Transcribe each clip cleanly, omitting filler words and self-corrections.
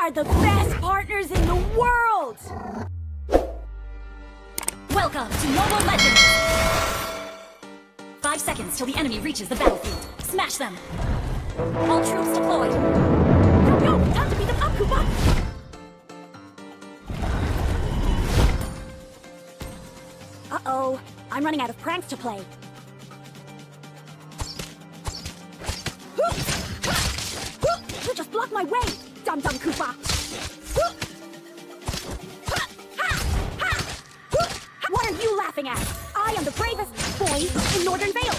are the best partners in the world! Welcome to Mobile Legends! 5 seconds till the enemy reaches the battlefield. Smash them! All troops deployed! Go, go! Time to beat them up, Kupa! Uh-oh, I'm running out of pranks to play. You just blocked my way, dum-dum Kupa! What are you laughing at? I am the bravest boy in Northern Vale!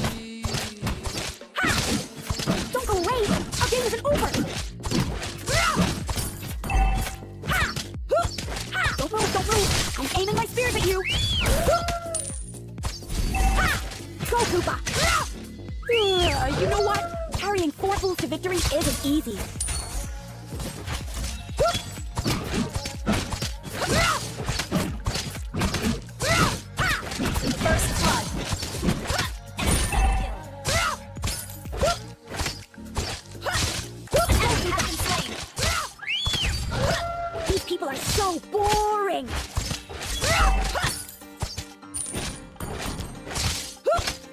Don't go away! Our game isn't over! Don't move! I'm aiming my spears at you! Go, Kupa! You know what? Carrying 4 fools to victory isn't easy. First blood. An enemy has been slain. These people are so boring.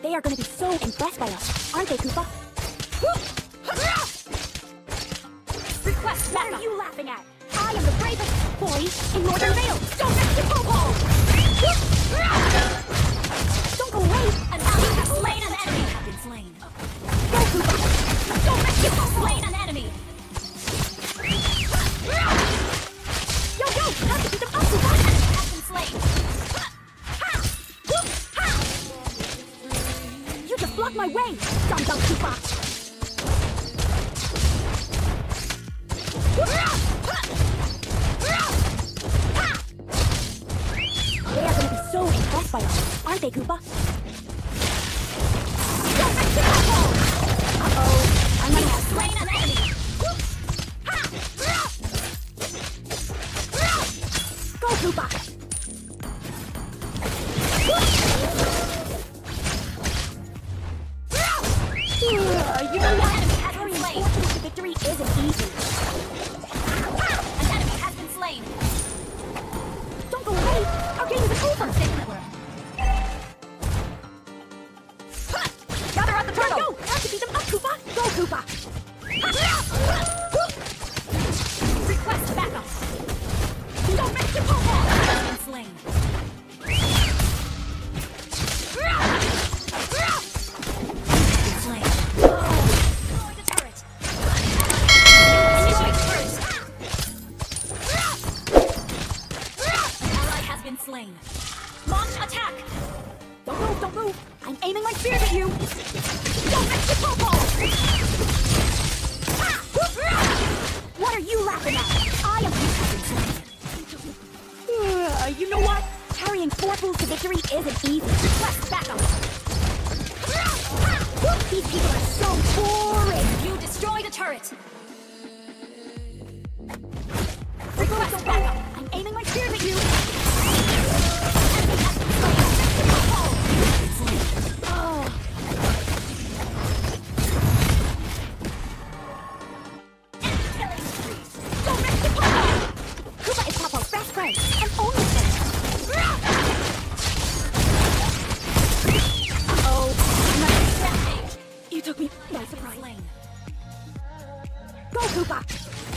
They are going to be so impressed by us, aren't they, Kupa? Request backup. What are you laughing at? I am the bravest boy in Northern Vale. Don't mess with Popo! Don't go away! An enemy has slain an enemy. I've been slain. Go, Kupa! Don't mess with Popo! Slain an enemy. Yo, yo! Time to beat them up, Kupa! An enemy has been slain. Block my way, dum-dum Kupa! They are going to be so impressed by us, aren't they, Kupa? Uh-oh, I'm running out of brain on enemy! Go, Kupa! You know what? Carrying 4 fools to victory isn't easy. An enemy has been slain. Don't go away! Our game is over! Gather up the turtle! Go! Have to beat them up, Kupa! Go, Kupa! Request backup! Don't mess your Popo! Has been slain. Slain. Launch attack! Don't move! I'm aiming my spears at you! Don't mess with Popo! What are you laughing at? I am... You know what? Carrying 4 fools to victory isn't easy. Request backup! These people are so boring! You destroyed a turret! Request backup! I'm aiming my spears at you! Go, Kupa! Ha!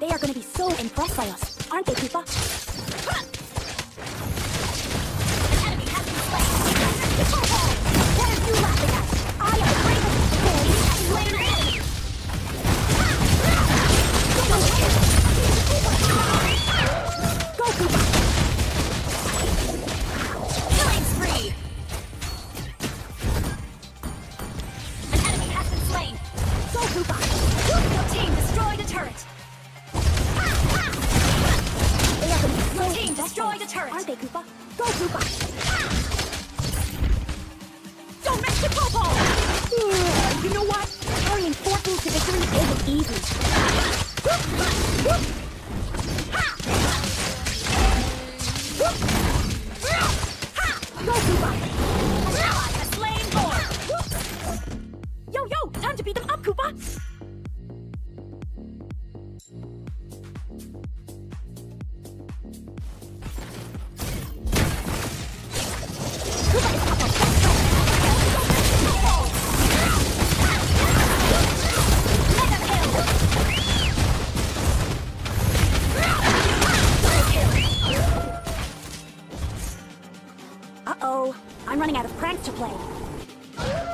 They are going to be so impressed by us, aren't they, Kupa? An enemy has been slain! What are you laughing at? I am the bravest boy who slain an enemy! Go, Kupa! Killing spree! An enemy has been slain! Go, Kupa! Your team destroyed a turret! Your team destroyed a turret! Aren't they, Kupa? Go, Kupa! You know what? Carrying 4 fools to victory isn't easy. Go, Kupa! An ally has slain Lord! Yo, yo! Time to beat them up, Kupa! Uh-oh, I'm running out of pranks to play.